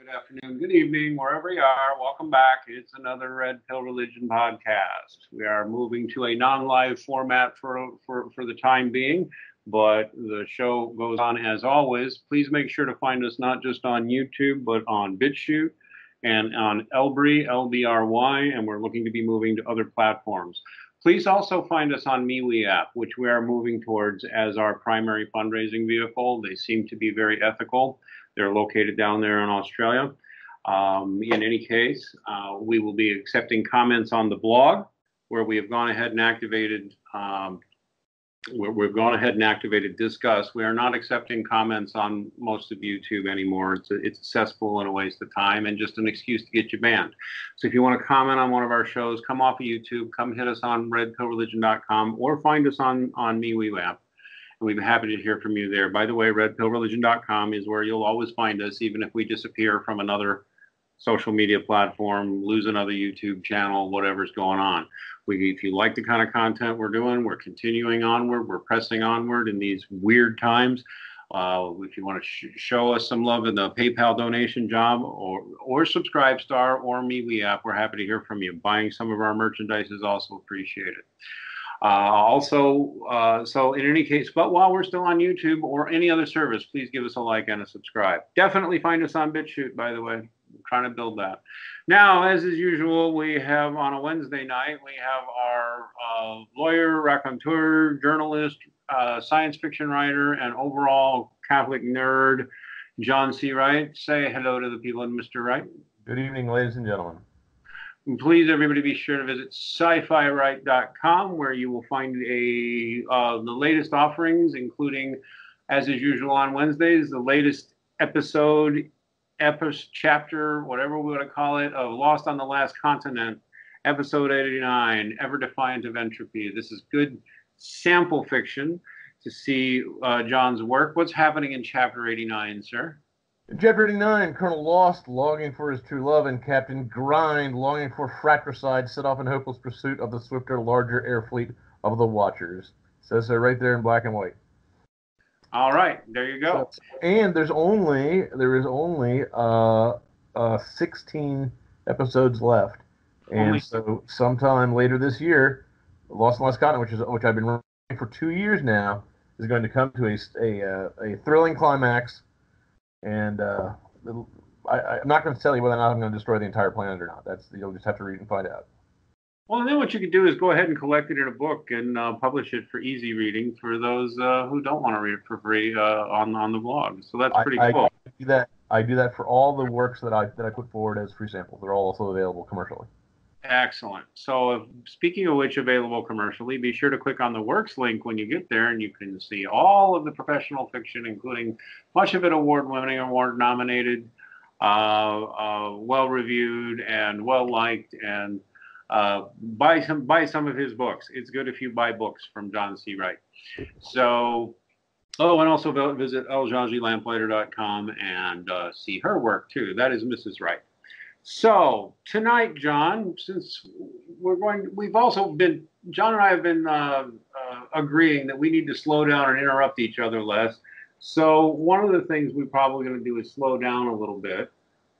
good afternoon, good evening, wherever you are. Welcome back. It's another Red Pill Religion podcast. We are moving to a non-live format for the time being, but the show goes on as always. Please make sure to find us not just on YouTube, but on BitChute and on Elbry, LBRY, and we're looking to be moving to other platforms. Please also find us on MeWeApp, which we are moving towards as our primary fundraising vehicle. They seem to be very ethical. They're located down there in Australia. In any case, we will be accepting comments on the blog, where we have gone ahead and activated Discuss. We are not accepting comments on most of YouTube anymore. It's cesspool and a waste of time and just an excuse to get you banned. So if you want to comment on one of our shows, come off of YouTube, come hit us on redpillreligion.com or find us on MeWeApp. And we'd be happy to hear from you there. By the way, redpillreligion.com is where you'll always find us, even if we disappear from another social media platform, lose another YouTube channel, whatever's going on. If you like the kind of content we're doing, we're continuing onward, we're pressing onward in these weird times. If you want to show us some love in the PayPal donation job or SubscribeStar or MeWeApp, we're happy to hear from you. Buying some of our merchandise is also appreciated. So in any case, but while we're still on YouTube or any other service, please give us a like and a subscribe. Definitely find us on BitChute, by the way. We're trying to build that. Now, as is usual, we have on a Wednesday night, we have our lawyer, raconteur, journalist, science fiction writer, and overall Catholic nerd, John C. Wright. Say hello to the people and Mr. Wright. Good evening, ladies and gentlemen. Please, everybody, be sure to visit scifiwright.com, where you will find the latest offerings, including, as is usual on Wednesdays, the latest chapter, whatever we want to call it, of Lost on the Last Continent, episode 89, Ever Defiant of Entropy. This is good sample fiction to see John's work. What's happening in chapter 89, sir? In Chapter 89, Colonel Lost, longing for his true love, and Captain Grind, longing for fratricide, set off in hopeless pursuit of the swifter, larger air fleet of the Watchers. Says so right there in black and white. All right, there you go. So, and there is only 16 episodes left, and so sometime later this year, Lost on the Last Continent, which I've been running for 2 years now, is going to come to a thrilling climax. And I'm not going to tell you whether or not I'm going to destroy the entire planet or not. You'll just have to read and find out. Well, and then what you could do is go ahead and collect it in a book and publish it for easy reading for those who don't want to read it for free on the blog. So that's pretty cool. I do that for all the works that I put forward as free samples. They're all also available commercially. Excellent. So speaking of which, available commercially, be sure to click on the works link when you get there, and you can see all of the professional fiction, including much of it award-winning, award-nominated, well-reviewed, and well-liked. And buy some of his books. It's good if you buy books from John C. Wright. So. Oh, and also visit ljagilamplighter.com and see her work too. That is Mrs. Wright. So tonight, John, since John and I have been agreeing that we need to slow down and interrupt each other less. So one of the things we're probably going to do is slow down a little bit.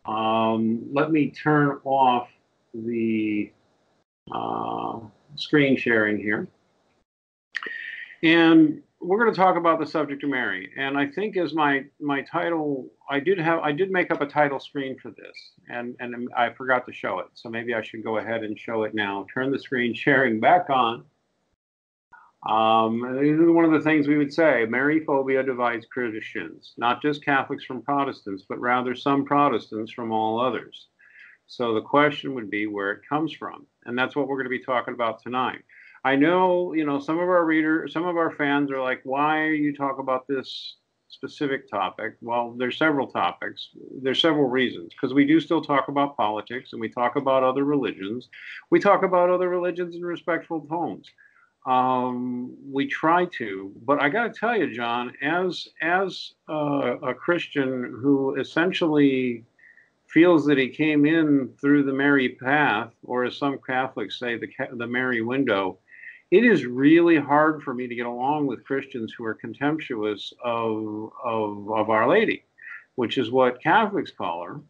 Let me turn off the screen sharing here. And we're going to talk about the subject of Mary. And I think as my title, I did make up a title screen for this, and I forgot to show it. So maybe I should go ahead and show it now. Turn the screen sharing back on. This is one of the things we would say. Maryphobia divides Christians, not just Catholics from Protestants, but rather some Protestants from all others. So the question would be where it comes from. And that's what we're going to be talking about tonight. I know, you know, some of our fans are like, why are you talking about this specific topic? Well, there's several topics. There's several reasons, because we do still talk about politics, and we talk about other religions. We talk about other religions in respectful tones. We try to, but I got to tell you, John, as a Christian who essentially feels that he came in through the Mary path, or as some Catholics say, the Mary window, it is really hard for me to get along with Christians who are contemptuous of Our Lady, which is what Catholics call her.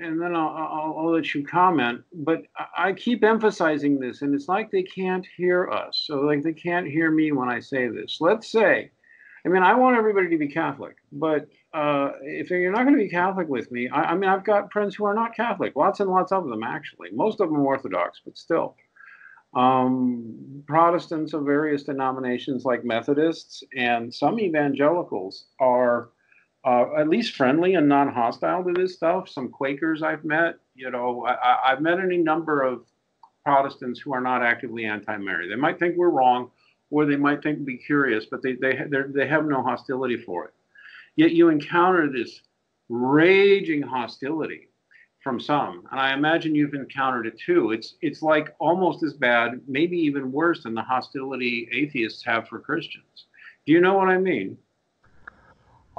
And then I'll let you comment, but I keep emphasizing this, and it's like they can't hear us. So like they can't hear me when I say this. Let's say, I mean, I want everybody to be Catholic, but if you're not going to be Catholic with me, I mean, I've got friends who are not Catholic, lots and lots of them, actually. Most of them Orthodox, but still. Protestants of various denominations like Methodists and some evangelicals are at least friendly and non-hostile to this stuff. Some Quakers I've met, you know, I've met any number of Protestants who are not actively anti-Mary. They might think we're wrong, or they might think be curious, but they have no hostility for it. Yet you encounter this raging hostility from some, and I imagine you've encountered it too. It's like almost as bad, maybe even worse than the hostility atheists have for Christians. Do you know what I mean?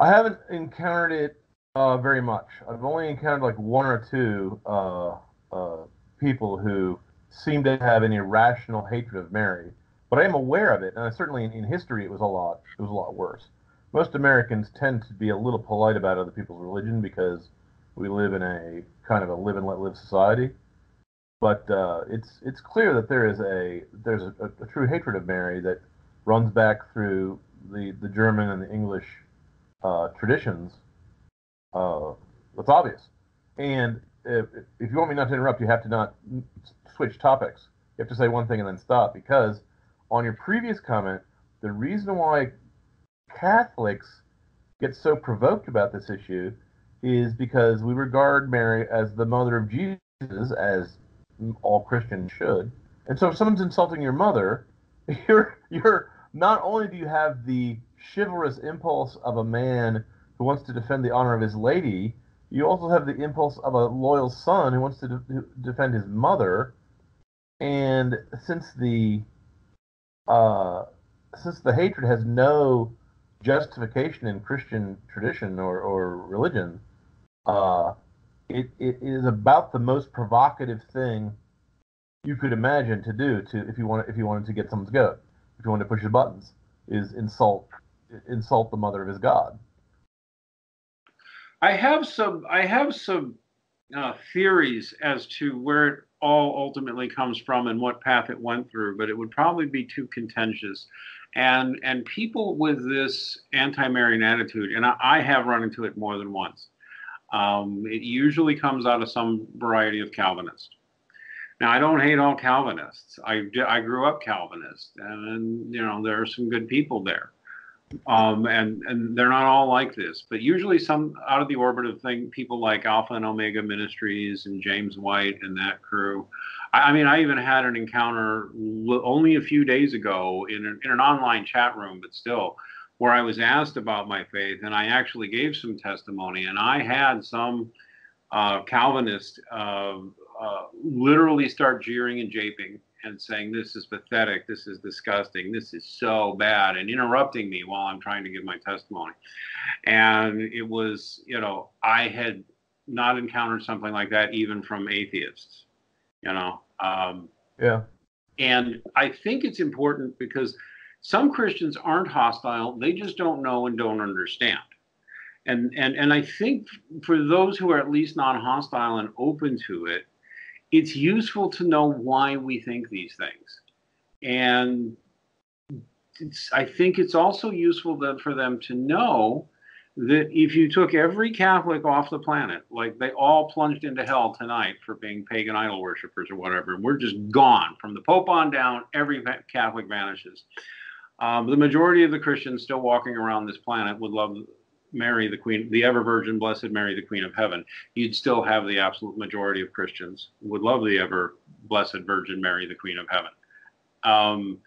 I haven't encountered it very much. I've only encountered like one or two people who seem to have an irrational hatred of Mary, but I am aware of it, and I certainly in history it was a lot. It was a lot worse. Most Americans tend to be a little polite about other people's religion because we live in a kind of a live and let live society. But it's clear that there's a true hatred of Mary that runs back through the German and the English traditions. That's obvious. And if you want me not to interrupt, you have to not switch topics. You have to say one thing and then stop, because on your previous comment, the reason why Catholics get so provoked about this issue is because we regard Mary as the mother of Jesus, as all Christians should. And so if someone's insulting your mother, you're not only do you have the chivalrous impulse of a man who wants to defend the honor of his lady, you also have the impulse of a loyal son who wants to defend his mother. And since the hatred has no justification in Christian tradition or religion, it is about the most provocative thing you could imagine to do if you wanted to get someone's goat, if you wanted to push the buttons, is insult the mother of his God. I have some theories as to where it all ultimately comes from and what path it went through, but it would probably be too contentious. And people with this anti-Marian attitude, and I have run into it more than once. It usually comes out of some variety of Calvinists. Now, I don't hate all Calvinists. I grew up Calvinist, and you know, there are some good people there. And they're not all like this, but usually some out of the orbit of thing, people like Alpha and Omega Ministries and James White and that crew. I mean, I even had an encounter only a few days ago in an online chat room, but still, where I was asked about my faith, and I actually gave some testimony, and I had some Calvinist literally start jeering and japing and saying, this is pathetic, this is disgusting, this is so bad, and interrupting me while I'm trying to give my testimony. And it was, you know, I had not encountered something like that even from atheists, you know. Yeah. And I think it's important because some Christians aren't hostile, they just don't know and don't understand. And I think for those who are at least non-hostile and open to it, it's useful to know why we think these things. And I think it's also useful for them to know that if you took every Catholic off the planet, like they all plunged into hell tonight for being pagan idol worshipers or whatever, and we're just gone. From the Pope on down, every Catholic vanishes. The majority of the Christians still walking around this planet would love Mary, the Queen, the ever-Virgin, Blessed Mary, the Queen of Heaven. You'd still have the absolute majority of Christians would love the ever-Blessed Virgin Mary, the Queen of Heaven.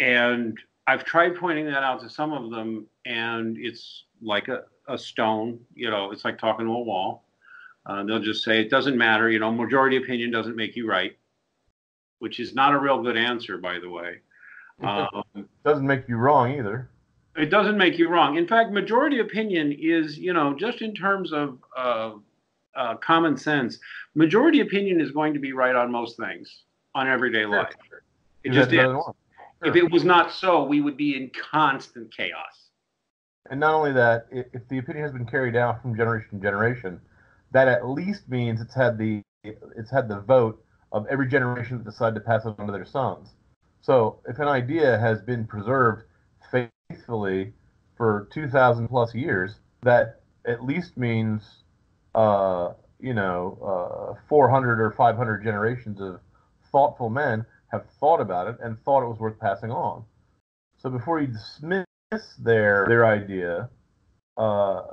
And I've tried pointing that out to some of them, and it's like a stone, you know, it's like talking to a wall. They'll just say, it doesn't matter, you know, majority opinion doesn't make you right, which is not a real good answer, by the way. It doesn't make you wrong either. It doesn't make you wrong. In fact, majority opinion is, you know, just in terms of common sense, majority opinion is going to be right on most things on everyday life. It just is. Sure. If it was not so, we would be in constant chaos. And not only that, if the opinion has been carried out from generation to generation, that at least means it's had the vote of every generation that decided to pass it on to their sons. So if an idea has been preserved faithfully for 2,000 plus years, that at least means 400 or 500 generations of thoughtful men have thought about it and thought it was worth passing on. So before you dismiss their idea,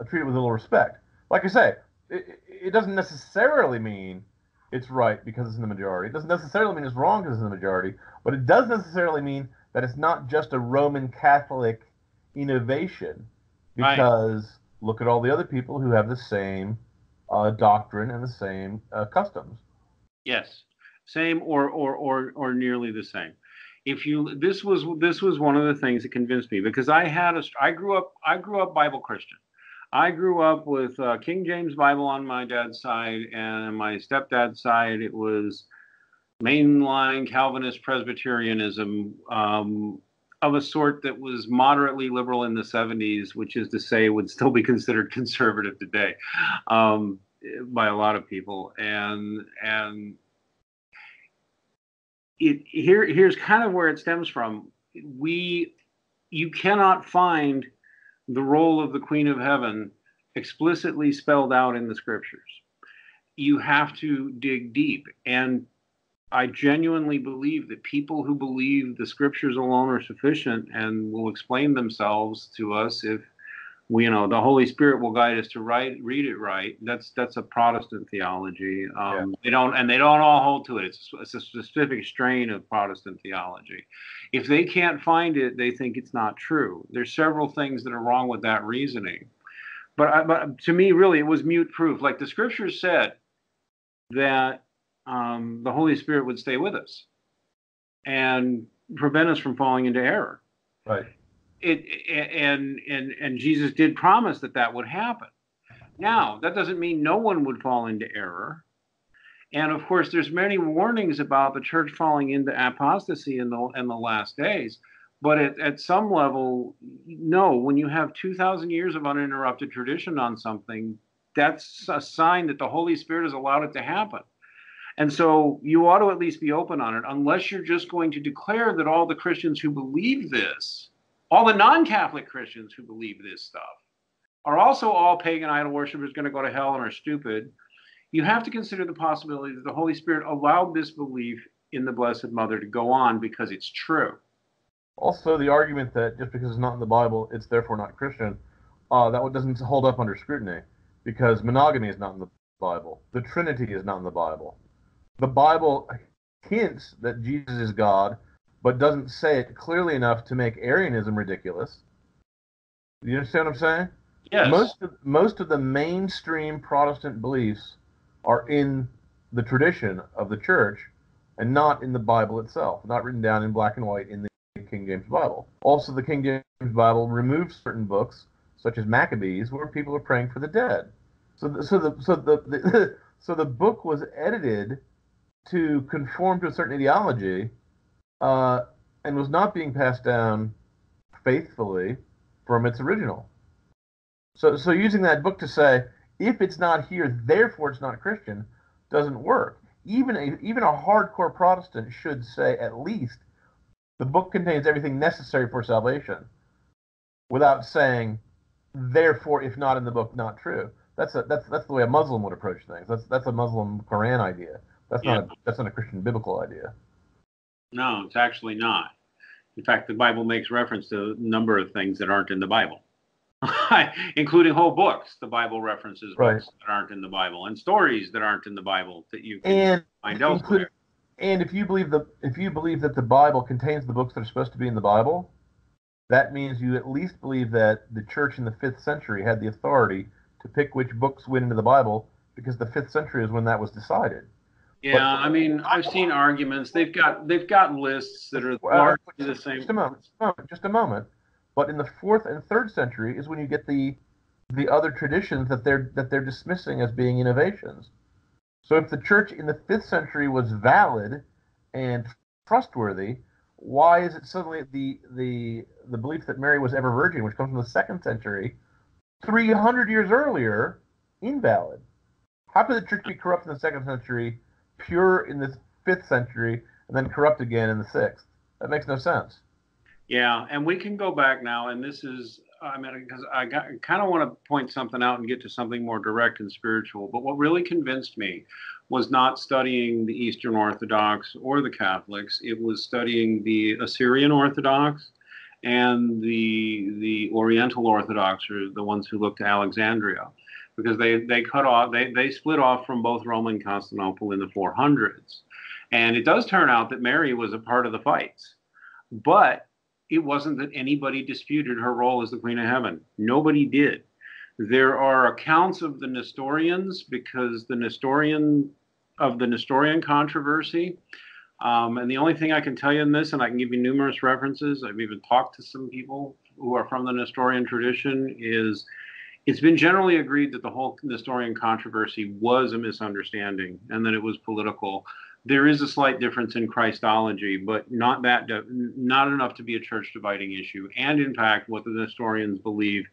treat it with a little respect. Like I say, it doesn't necessarily mean it's right because it's in the majority. It doesn't necessarily mean it's wrong because it's in the majority, but it does necessarily mean that it's not just a Roman Catholic innovation, because look at all the other people who have the same doctrine and the same customs. Yes, same or nearly the same. This was one of the things that convinced me, because I grew up Bible Christian. I grew up with King James Bible on my dad's side, and on my stepdad's side, it was mainline Calvinist Presbyterianism of a sort that was moderately liberal in the 70s, which is to say would still be considered conservative today by a lot of people. And here's kind of where it stems from. You cannot find the role of the Queen of Heaven explicitly spelled out in the scriptures. You have to dig deep. And I genuinely believe that people who believe the scriptures alone are sufficient and will explain themselves to us if we, the Holy Spirit will guide us to read it right. That's a Protestant theology. They don't all hold to it. It's a specific strain of Protestant theology. If they can't find it, they think it's not true. There's several things that are wrong with that reasoning. But to me, really, it was mute proof. Like the scriptures said that the Holy Spirit would stay with us and prevent us from falling into error. Right. And Jesus did promise that would happen. Now, that doesn't mean no one would fall into error. And of course, there's many warnings about the church falling into apostasy in the last days. But at some level, no, when you have 2,000 years of uninterrupted tradition on something, that's a sign that the Holy Spirit has allowed it to happen. And so you ought to at least be open on it, unless you're just going to declare that all the Christians who believe this, all the non-Catholic Christians who believe this stuff, are also all pagan idol worshipers going to go to hell and are stupid. You have to consider the possibility that the Holy Spirit allowed this belief in the Blessed Mother to go on because it's true. Also, the argument that just because it's not in the Bible, it's therefore not Christian, that doesn't hold up under scrutiny, because monogamy is not in the Bible. The Trinity is not in the Bible. The Bible hints that Jesus is God, but doesn't say it clearly enough to make Arianism ridiculous. You understand what I'm saying? Yes. Most of the mainstream Protestant beliefs are in the tradition of the church and not in the Bible itself, not written down in black and white in the King James Bible. Also, the King James Bible removes certain books, such as Maccabees, where people are praying for the dead. So the book was edited to conform to a certain ideology, and was not being passed down faithfully from its original. So using that book to say, if it's not here, therefore it's not Christian, doesn't work. Even a hardcore Protestant should say, at least, the book contains everything necessary for salvation, without saying, therefore, if not in the book, not true. That's the way a Muslim would approach things. That's a Muslim Quran idea. That's not a Christian biblical idea. No, it's actually not. In fact, the Bible makes reference to a number of things that aren't in the Bible, including whole books. The Bible references books that aren't in the Bible and stories that aren't in the Bible that you can find elsewhere. And if you believe that the Bible contains the books that are supposed to be in the Bible, that means you at least believe that the church in the 5th century had the authority to pick which books went into the Bible, because the 5th century is when that was decided. Yeah, I mean, I've seen arguments. They've got lists that are largely the same. Just a moment. But in the 4th and 3rd century is when you get the other traditions that they're dismissing as being innovations. So if the church in the 5th century was valid and trustworthy, why is it suddenly the belief that Mary was ever virgin, which comes from the 2nd century, 300 years earlier, invalid? How could the church be corrupt in the 2nd century, pure in the 5th century, and then corrupt again in the 6th? That makes no sense. Yeah, and we can go back now, and this is, I mean, because I kind of want to point something out and get to something more direct and spiritual. But what really convinced me was not studying the Eastern Orthodox or the Catholics. It was studying the Assyrian Orthodox and the Oriental Orthodox, or the ones who looked to Alexandria, because they cut off, they split off from both Rome and Constantinople in the 400s. And it does turn out that Mary was a part of the fights, but it wasn't that anybody disputed her role as the Queen of Heaven. Nobody did. There are accounts of the Nestorians, because the Nestorian controversy. And the only thing I can tell you in this, and I can give you numerous references, I've even talked to some people who are from the Nestorian tradition, is it's been generally agreed that the whole Nestorian controversy was a misunderstanding and that it was political. There is a slight difference in Christology, but not enough to be a church-dividing issue. And in fact, what the Nestorians believe,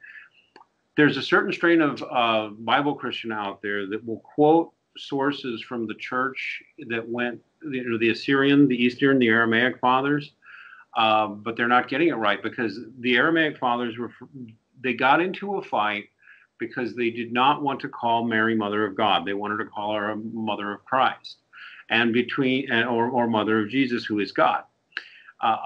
there's a certain strain of Bible Christian out there that will quote sources from the church that went, you know, the Assyrian, the Eastern, the Aramaic fathers, but they're not getting it right, because the Aramaic fathers they got into a fight because they did not want to call Mary Mother of God. They wanted to call her Mother of Christ. And or Mother of Jesus, who is God.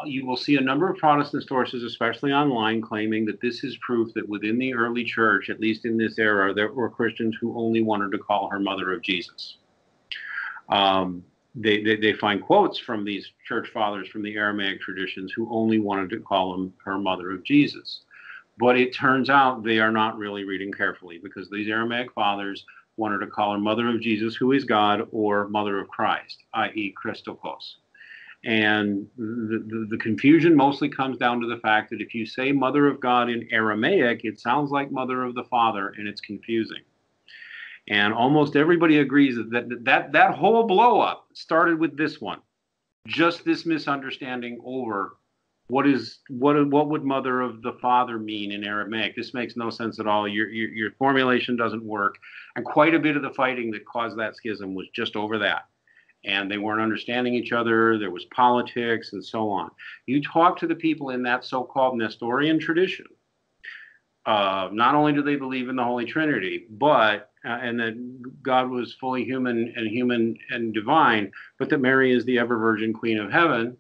You will see a number of Protestant sources, especially online, claiming that this is proof that within the early church, at least in this era, there were Christians who only wanted to call her Mother of Jesus. They find quotes from these church fathers from the Aramaic traditions who only wanted to call her Mother of Jesus. But it turns out they are not really reading carefully, because these Aramaic fathers wanted to call her Mother of Jesus, who is God, or Mother of Christ, i.e. Christophos. And the confusion mostly comes down to the fact that if you say Mother of God in Aramaic, it sounds like Mother of the Father, and it's confusing. And almost everybody agrees that whole blow-up started with this one, just this misunderstanding over what would Mother of the Father mean in Aramaic? This makes no sense at all. Your formulation doesn't work. And quite a bit of the fighting that caused that schism was just over that. And they weren't understanding each other. There was politics and so on. You talk to the people in that so-called Nestorian tradition. Not only do they believe in the Holy Trinity, but and that God was fully human and divine, but that Mary is the ever-Virgin Queen of Heaven.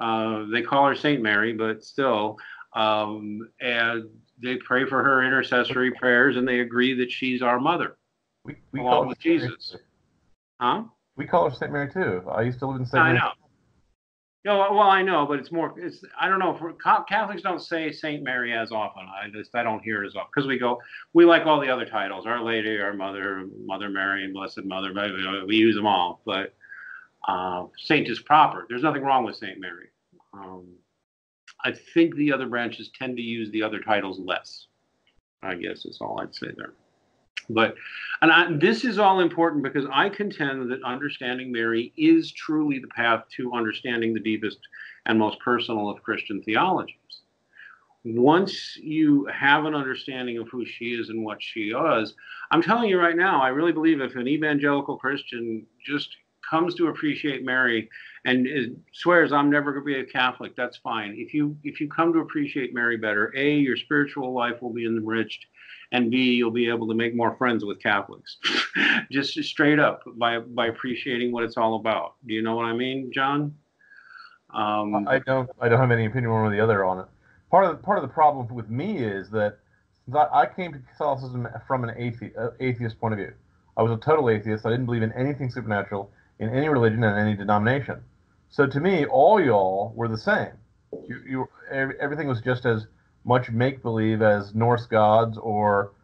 They call her Saint Mary, but still, and they pray for her intercessory prayers, and they agree that she's our mother, we along call her with Saint Jesus. Mary. Huh? We call her Saint Mary too. I used to live in Saint Mary. I know. No, well, I know, but it's more. It's I don't know. Catholics don't say Saint Mary as often. I don't hear it as often, because we like all the other titles: Our Lady, Our Mother, Mother Mary, Blessed Mother. We use them all, but. Saint is proper. There's nothing wrong with Saint Mary. I think the other branches tend to use the other titles less, I guess is all I'd say there. But, this is all important, because I contend that understanding Mary is truly the path to understanding the deepest and most personal of Christian theologies. Once you have an understanding of who she is and what she is, I'm telling you right now, I really believe if an evangelical Christian just comes to appreciate Mary and swears, I'm never going to be a Catholic, that's fine. If you come to appreciate Mary better, A, your spiritual life will be enriched, and B, you'll be able to make more friends with Catholics. Just straight up by appreciating what it's all about. Do you know what I mean, John? I don't have any opinion one or the other on it. Part of the problem with me is that I came to Catholicism from an atheist point of view. I was a total atheist. I didn't believe in anything supernatural, in any religion and any denomination. So to me, all y'all were the same. Everything was just as much make-believe as Norse gods or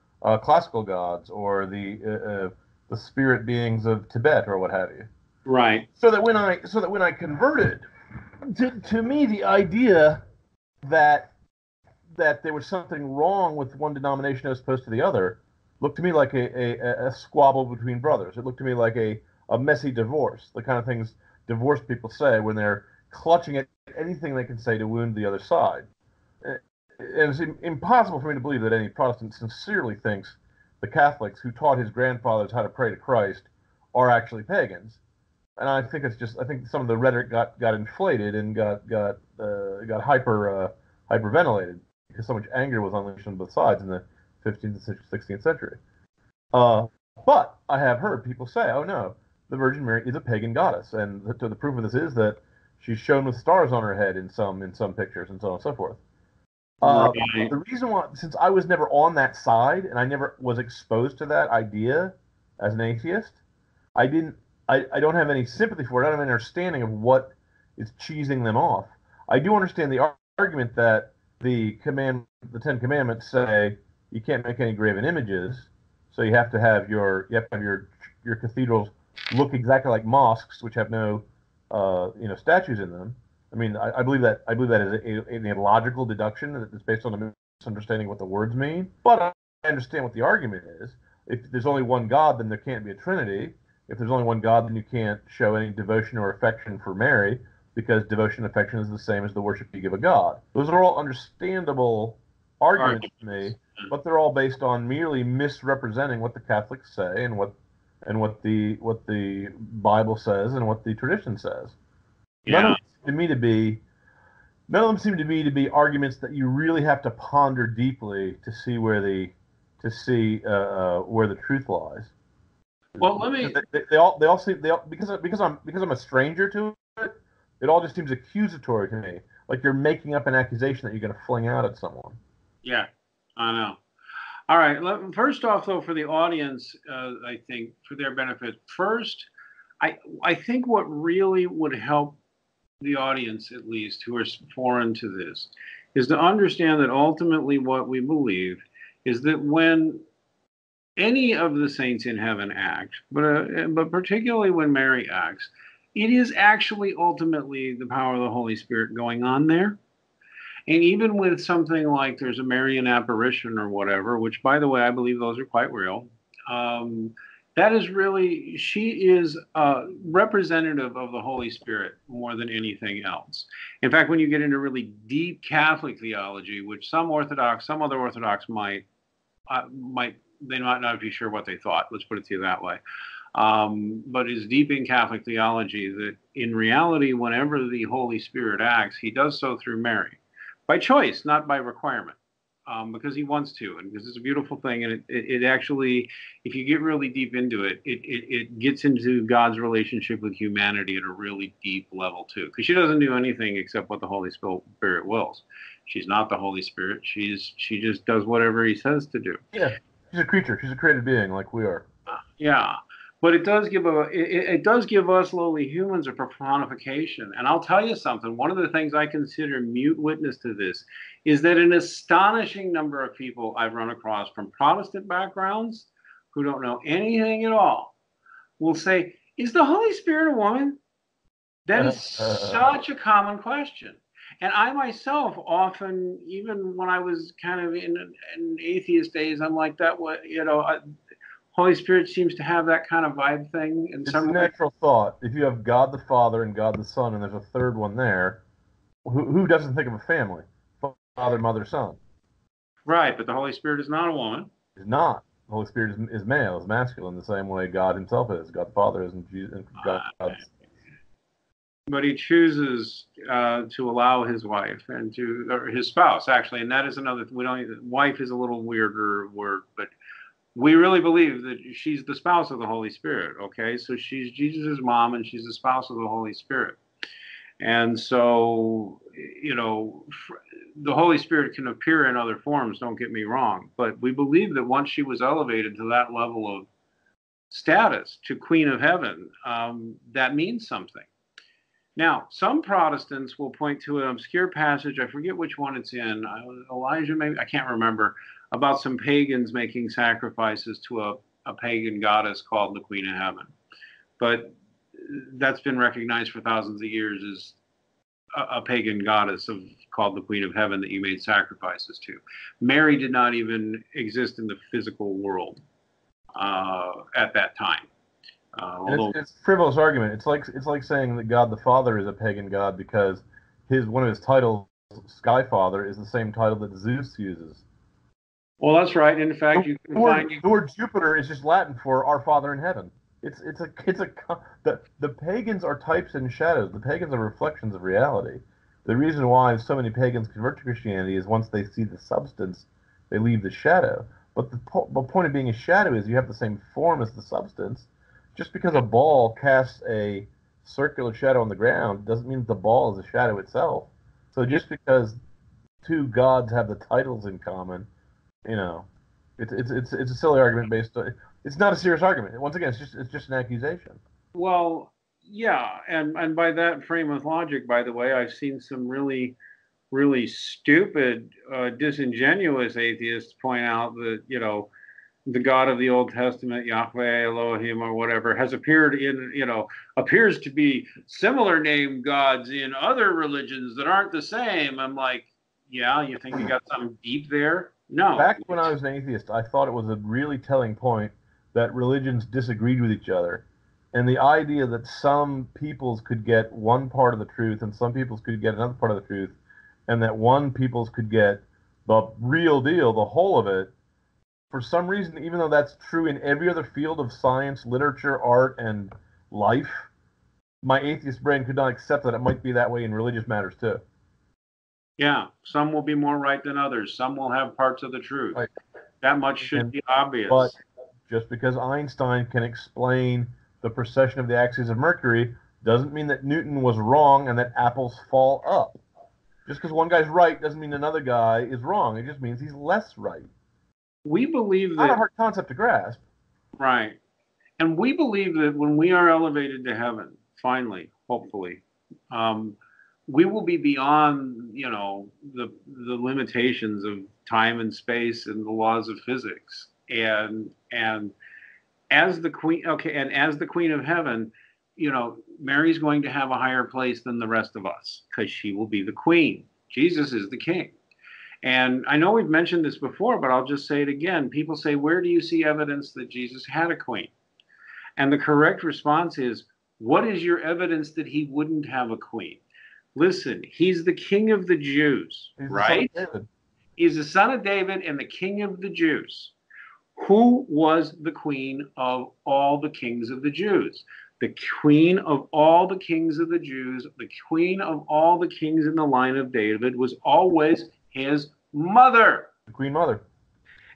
classical gods or the spirit beings of Tibet or what have you. Right. So that when I converted, to me the idea that there was something wrong with one denomination as opposed to the other looked to me like a squabble between brothers. It looked to me like a messy divorce, the kind of things divorced people say when they're clutching at anything they can say to wound the other side. And it's impossible for me to believe that any Protestant sincerely thinks the Catholics who taught his grandfathers how to pray to Christ are actually pagans. And I think it's just, I think some of the rhetoric got inflated and got hyperventilated because so much anger was unleashed on both sides in the 15th and 16th century. But I have heard people say, oh no, the Virgin Mary is a pagan goddess. And the proof of this is that she's shown with stars on her head in some pictures and so on and so forth. Right. The reason why, since I was never on that side and I never was exposed to that idea as an atheist, I don't have any sympathy for it. I don't have any understanding of what is cheesing them off. I do understand the argument that the Ten Commandments say you can't make any graven images, so you have to have your cathedrals look exactly like mosques, which have no statues in them. I mean, I believe that is a logical deduction that's based on a misunderstanding of what the words mean. But I understand what the argument is. If there's only one God, then there can't be a Trinity. If there's only one God, then you can't show any devotion or affection for Mary, because devotion and affection is the same as the worship you give a God. Those are all understandable arguments to me, but they're all based on merely misrepresenting what the Catholics say and what the Bible says and what the tradition says. Yeah. None of them seem to me to be arguments that you really have to ponder deeply to see where the truth lies. Well, let me. Because I'm a stranger to it. It all just seems accusatory to me, like you're making up an accusation that you're going to fling out at someone. Yeah, I know. All right. First off, though, for the audience, I think for their benefit, first, I think what really would help the audience, at least, who are foreign to this, is to understand that ultimately what we believe is that when any of the saints in heaven act, but particularly when Mary acts, it is actually ultimately the power of the Holy Spirit going on there. And even with something like there's a Marian apparition or whatever, which, by the way, I believe those are quite real, that is really, she is representative of the Holy Spirit more than anything else. In fact, when you get into really deep Catholic theology, which some other Orthodox might they might not be sure what they thought, let's put it to you that way. But is deep in Catholic theology that in reality, whenever the Holy Spirit acts, he does so through Mary. By choice, not by requirement, because he wants to, and because it's a beautiful thing. And it actually, if you get really deep into it, it gets into God's relationship with humanity at a really deep level, too. Because she doesn't do anything except what the Holy Spirit wills. She's not the Holy Spirit. She just does whatever he says to do. Yeah, she's a creature. She's a created being like we are. Yeah. But it does give us lowly humans a personification. And I'll tell you something. One of the things I consider mute witness to this is that an astonishing number of people I've run across from Protestant backgrounds who don't know anything at all will say, "Is the Holy Spirit a woman?" That is such a common question. And I myself often, even when I was kind of in atheist days, I'm like that. Holy Spirit seems to have that kind of vibe thing. It's a natural thought. If you have God the Father and God the Son, and there's a third one there, who doesn't think of a family? Father, mother, son. Right, but the Holy Spirit is not a woman. It's not. The Holy Spirit is male, is masculine, the same way God himself is. God the Father is, and God. But he chooses to allow his wife or his spouse, actually, and that is another. Wife is a little weirder word, but. We really believe that she's the spouse of the Holy Spirit, okay? So she's Jesus' mom, and she's the spouse of the Holy Spirit. And so, the Holy Spirit can appear in other forms, don't get me wrong. But we believe that once she was elevated to that level of status, to Queen of Heaven, that means something. Now, some Protestants will point to an obscure passage. I forget which one it's in. Elijah, maybe? I can't remember. About some pagans making sacrifices to a pagan goddess called the Queen of Heaven. But that's been recognized for thousands of years as a pagan goddess called the Queen of Heaven that you made sacrifices to. Mary did not even exist in the physical world at that time. It's a frivolous argument. It's like saying that God the Father is a pagan god because one of his titles, Sky Father, is the same title that Zeus uses. Well, that's right. In fact, the word Jupiter is just Latin for our Father in Heaven. The pagans are types and shadows. The pagans are reflections of reality. The reason why so many pagans convert to Christianity is once they see the substance, they leave the shadow. But the point of being a shadow is you have the same form as the substance. Just because a ball casts a circular shadow on the ground doesn't mean that the ball is a shadow itself. So just because two gods have the titles in common, you know, it's a silly argument based on. It's not a serious argument. Once again, it's just an accusation. Well, yeah, and by that frame of logic, by the way, I've seen some really, really stupid, disingenuous atheists point out that, you know, the God of the Old Testament, Yahweh, Elohim, or whatever, has appeared in, you know, appears to be similar named gods in other religions that aren't the same. I'm like, yeah, you think you got something deep there? No. Back when I was an atheist, I thought it was a really telling point that religions disagreed with each other. And the idea that some peoples could get one part of the truth and some peoples could get another part of the truth, and that one peoples could get the real deal, the whole of it, for some reason, even though that's true in every other field of science, literature, art, and life, my atheist brain could not accept that it might be that way in religious matters, too. Yeah, some will be more right than others. Some will have parts of the truth. Right. That much should be obvious. But just because Einstein can explain the precession of the axis of Mercury doesn't mean that Newton was wrong and that apples fall up. Just because one guy's right doesn't mean another guy is wrong. It just means he's less right. We believe that... Not a hard concept to grasp. Right. And we believe that when we are elevated to heaven, finally, hopefully, we will be beyond, you know, the limitations of time and space and the laws of physics. And as the queen, okay, and as the queen of heaven, you know, Mary's going to have a higher place than the rest of us because she will be the queen. Jesus is the king. And I know we've mentioned this before, but I'll just say it again. People say, where do you see evidence that Jesus had a queen? And the correct response is, what is your evidence that he wouldn't have a queen? Listen, he's the king of the Jews, right? He's the son of David and the king of the Jews. Who was the queen of all the kings of the Jews? The queen of all the kings of the Jews, the queen of all the kings in the line of David was always his mother. The queen mother.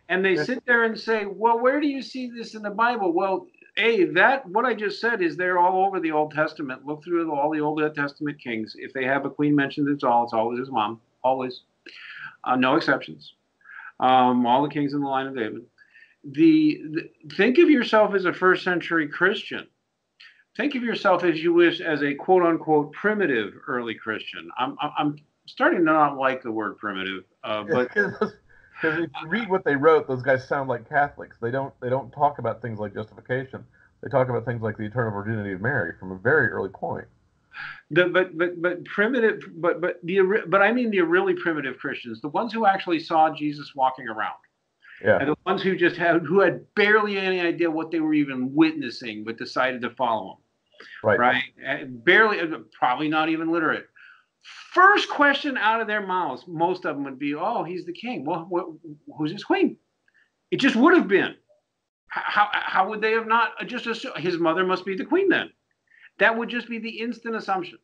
And they sit there and say, well, where do you see this in the Bible? Well, A, that what I just said is they're all over the Old Testament. Look through all the Old Testament kings. If they have a queen mentioned, it's always his mom. Always. No exceptions. All the kings in the line of David. Think of yourself as a first century Christian. Think of yourself, as you wish, as a quote-unquote primitive early Christian. I'm starting to not like the word primitive, but because if you read what they wrote, those guys sound like Catholics. They don't talk about things like justification. They talk about things like the eternal virginity of Mary from a very early point. But I mean the really primitive Christians, the ones who actually saw Jesus walking around. Yeah. And the ones who just had barely any idea what they were even witnessing, but decided to follow him. Right? And barely, probably not even literate. First question out of their mouths, most of them would be, oh, he's the king. Well, who's his queen? It just would have been. How would they have not just assumed his mother must be the queen then? That would just be the instant assumption.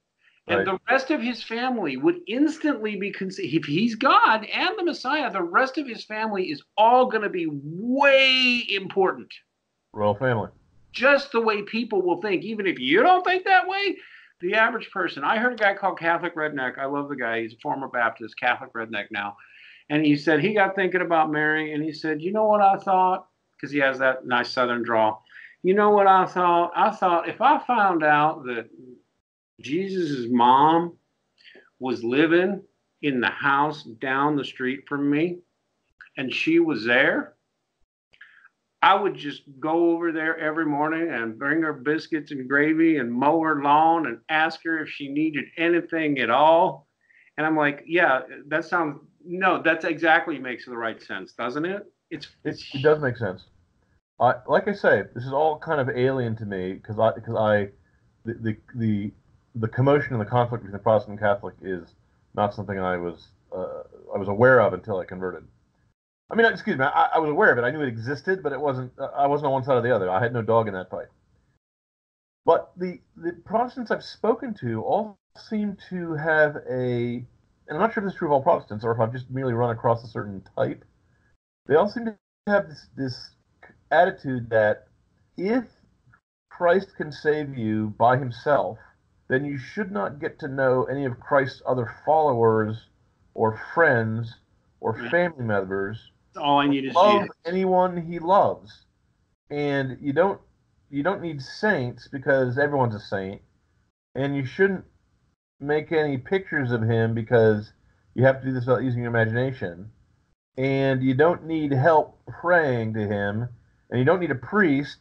And the rest of his family would instantly be, if he's God and the Messiah, the rest of his family is all going to be way important. Royal family. Just the way people will think. Even if you don't think that way, the average person. I heard a guy called Catholic Redneck. I love the guy. He's a former Baptist, Catholic Redneck now. And he said he got thinking about Mary, and he said, you know what I thought? Because he has that nice southern drawl. You know what I thought? I thought if I found out that Jesus' mom was living in the house down the street from me, and she was there, I would just go over there every morning and bring her biscuits and gravy and mow her lawn and ask her if she needed anything at all. And I'm like, yeah, that sounds, no, that's exactly makes the right sense, doesn't it? It does make sense. Like I say, this is all kind of alien to me because the commotion and the conflict between the Protestant and Catholic is not something I was aware of until I converted. I mean, excuse me, I was aware of it. I knew it existed, but it wasn't. I wasn't on one side or the other. I had no dog in that fight. But the Protestants I've spoken to all seem to have a, and I'm not sure if this is true of all Protestants or if I've just merely run across a certain type. They all seem to have this attitude that if Christ can save you by himself, then you should not get to know any of Christ's other followers or friends or family members. All I need is love anyone he loves. And you don't need saints because everyone's a saint. And you shouldn't make any pictures of him because you have to do this without using your imagination. And you don't need help praying to him. And you don't need a priest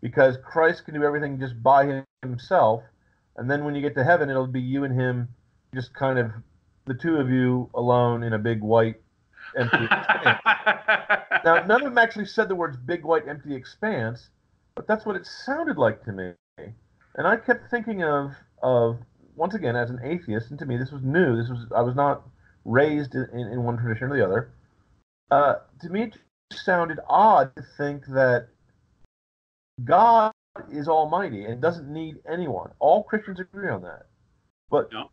because Christ can do everything just by himself. And then when you get to heaven, it'll be you and him, just kind of the two of you alone in a big white empty expanse. Now, none of them actually said the words big white empty expanse, but that's what it sounded like to me. And I kept thinking of once again, as an atheist, and to me this was new. I was not raised in one tradition or the other. To me, it just sounded odd to think that God is almighty and doesn't need anyone. All Christians agree on that. But no.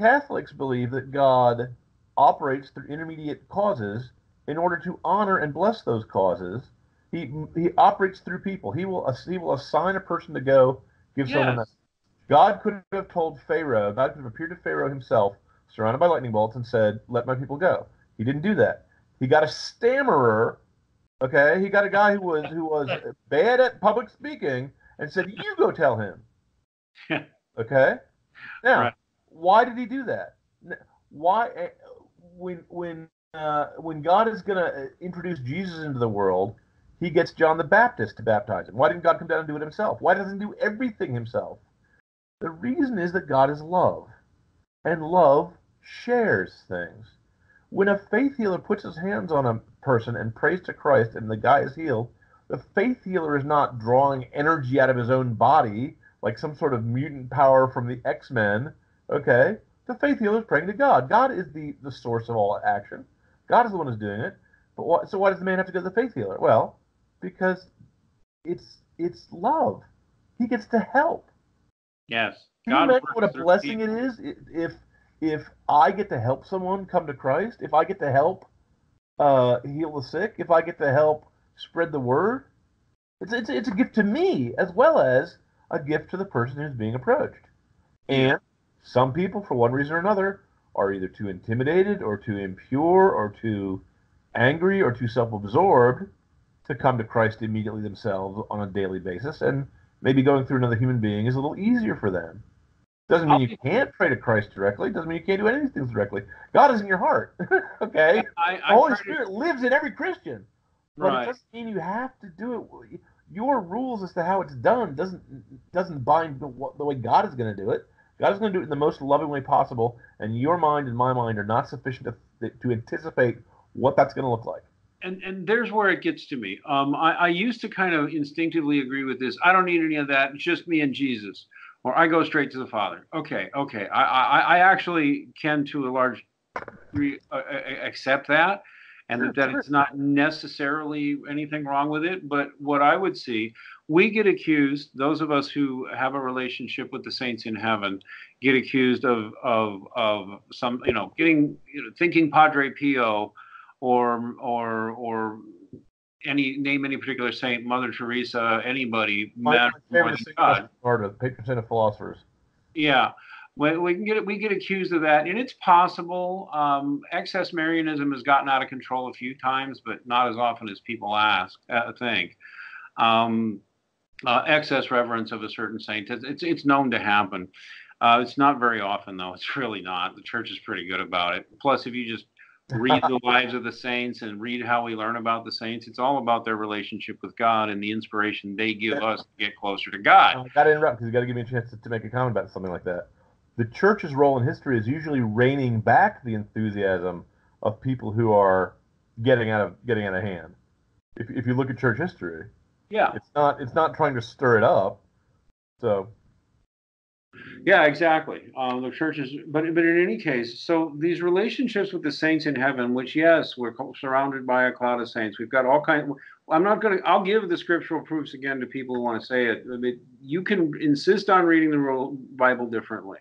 Catholics believe that God operates through intermediate causes in order to honor and bless those causes. He operates through people. He will assign a person to go give someone that. God could have told Pharaoh, God could have appeared to Pharaoh himself, surrounded by lightning bolts, and said, "Let my people go." He didn't do that. He got a stammerer. Okay, he got a guy who was bad at public speaking and said, "You go tell him." Okay, now right. Why did he do that? Why, when God is going to introduce Jesus into the world, he gets John the Baptist to baptize him? Why didn't God come down and do it himself? Why doesn't he do everything himself? The reason is that God is love, and love shares things. When a faith healer puts his hands on a person and prays to Christ and the guy is healed, the faith healer is not drawing energy out of his own body like some sort of mutant power from the X-Men. Okay? The faith healer is praying to God. God is the source of all action. God is the one who's doing it. But so why does the man have to go to the faith healer? Well, because it's love. He gets to help. Yes. Can you imagine what a blessing it is if I get to help someone come to Christ, if I get to help heal the sick, if I get to help spread the word? It's a gift to me as well as a gift to the person who's being approached. And some people, for one reason or another, are either too intimidated or too impure or too angry or too self-absorbed to come to Christ immediately themselves on a daily basis, and maybe going through another human being is a little easier for them. Doesn't mean you can't pray to Christ directly. Doesn't mean you can't do anything directly. God is in your heart, okay? The Holy Spirit lives in every Christian. But right. It doesn't mean you have to do it. Your rules as to how it's done doesn't bind the way God is going to do it. God is going to do it in the most loving way possible, and your mind and my mind are not sufficient to anticipate what that's going to look like. And there's where it gets to me. I used to kind of instinctively agree with this. I don't need any of that. It's just me and Jesus. Or I go straight to the Father. Okay. I actually can, to a large degree, accept that, and that it's not necessarily anything wrong with it. But what I would see, we get accused, those of us who have a relationship with the saints in heaven, get accused of some, thinking Padre Pio, or any particular saint, Mother Teresa, anybody, matter more than God. Or the patron saint of philosophers. Yeah, we get accused of that, and it's possible. Excess Marianism has gotten out of control a few times, but not as often as people think. Excess reverence of a certain saint, it's known to happen. It's not very often, though. It's really not. The church is pretty good about it. Plus, if you just read the lives of the saints and read how we learn about the saints, it's all about their relationship with God and the inspiration they give us to get closer to God. I got to interrupt because you got to give me a chance to make a comment about something like that. The church's role in history is usually reining back the enthusiasm of people who are getting out of hand. If you look at church history, Yeah. It's not trying to stir it up. So. Yeah, exactly. The church is, but in any case, so these relationships with the saints in heaven, which, yes, we're surrounded by a cloud of saints. We've got all kinds. I'll give the scriptural proofs again to people who want to say it. I mean, you can insist on reading the Bible differently.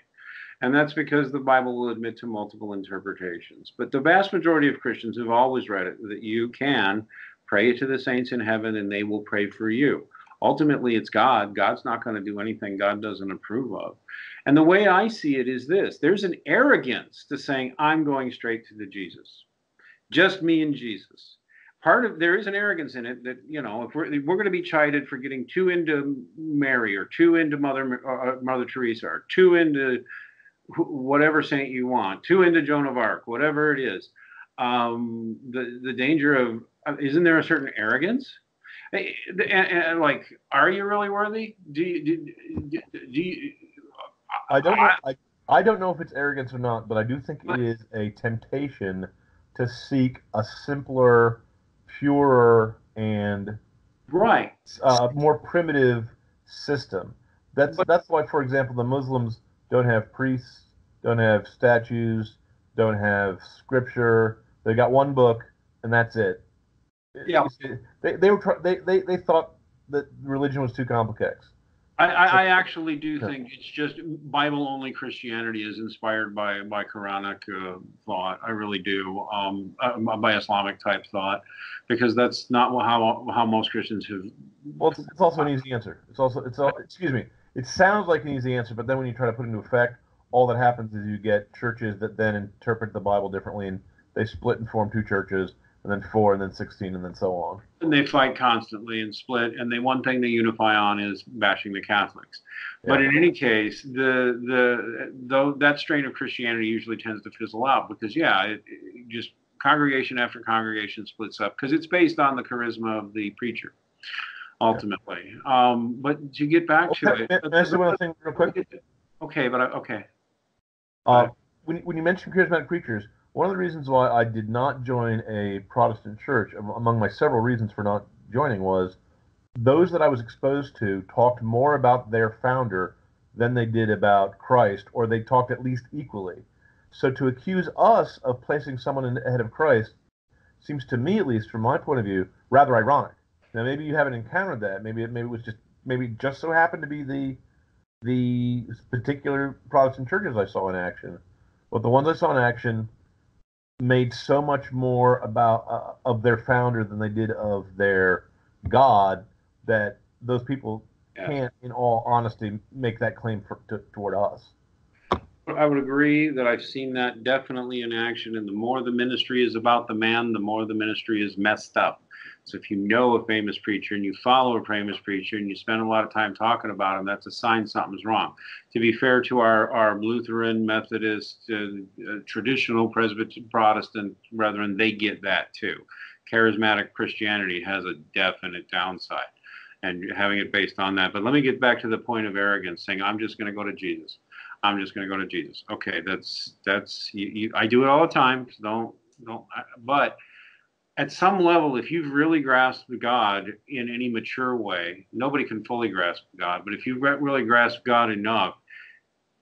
And that's because the Bible will admit to multiple interpretations. But the vast majority of Christians have always read it, that you can pray to the saints in heaven and they will pray for you. Ultimately, it's God. God's not going to do anything God doesn't approve of. And the way I see it is this. There's an arrogance to saying, I'm going straight to the Jesus. Just me and Jesus. There is an arrogance in it that, you know, if we're going to be chided for getting too into Mary or too into Mother Teresa or too into whatever saint you want, too into Joan of Arc, whatever it is, the danger of, isn't there a certain arrogance? And like, are you really worthy? Do you? I don't know if it's arrogance or not, but I do think it is a temptation to seek a simpler, purer, and more primitive system. That's why, for example, the Muslims don't have priests, don't have statues, don't have scripture. They got one book, and that's it. Yeah, they thought that religion was too complex. I actually do think it's just Bible-only Christianity is inspired by Quranic thought. I really do, by Islamic type thought, because that's not how most Christians have. Well, it's also an easy answer. It sounds like an easy answer, but then when you try to put it into effect, all that happens is you get churches that then interpret the Bible differently, and they split and form two churches. And then 4, and then 16, and then so on. And they fight constantly and split. And the one thing they unify on is bashing the Catholics. Yeah. But in any case, that strain of Christianity usually tends to fizzle out because, yeah, it just congregation after congregation splits up because it's based on the charisma of the preacher, ultimately. Yeah. But to get back to it, that's the one thing, real quick. When you mention charismatic preachers. One of the reasons why I did not join a Protestant church, among my several reasons for not joining, was those that I was exposed to talked more about their founder than they did about Christ, or they talked at least equally. So to accuse us of placing someone ahead of Christ seems to me, at least from my point of view, rather ironic. Now, maybe you haven't encountered that. Maybe it just so happened to be the particular Protestant churches I saw in action. But the ones I saw in action made so much more about of their founder than they did of their God that those people can't, in all honesty, make that claim toward us. I would agree that I've seen that definitely in action, and the more the ministry is about the man, the more the ministry is messed up. So if you know a famous preacher and you follow a famous preacher and you spend a lot of time talking about him, that's a sign something's wrong. To be fair to our Lutheran, Methodist, traditional Protestant brethren, they get that too. Charismatic Christianity has a definite downside, and having it based on that. But let me get back to the point of arrogance, saying, I'm just going to go to Jesus. I'm just going to go to Jesus. Okay, I do it all the time. So but at some level, if you've really grasped God in any mature way, nobody can fully grasp God, but if you've really grasped God enough,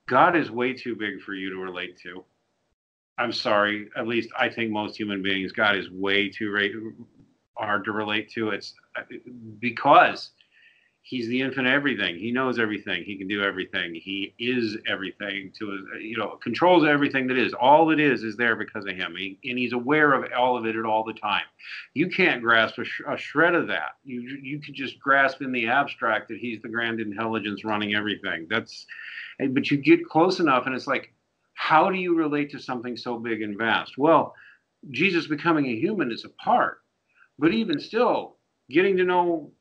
God is way too big for you to relate to. I'm sorry, at least I think most human beings, God is way too hard to relate to. It's because He's the infinite everything. He knows everything. He can do everything. He is everything. Controls everything that is. All that is there because of Him. And He's aware of all of it at all the time. You can't grasp a shred of that. You could just grasp in the abstract that He's the grand intelligence running everything. But you get close enough, and it's like, how do you relate to something so big and vast? Well, Jesus becoming a human is a part, but even still, getting to know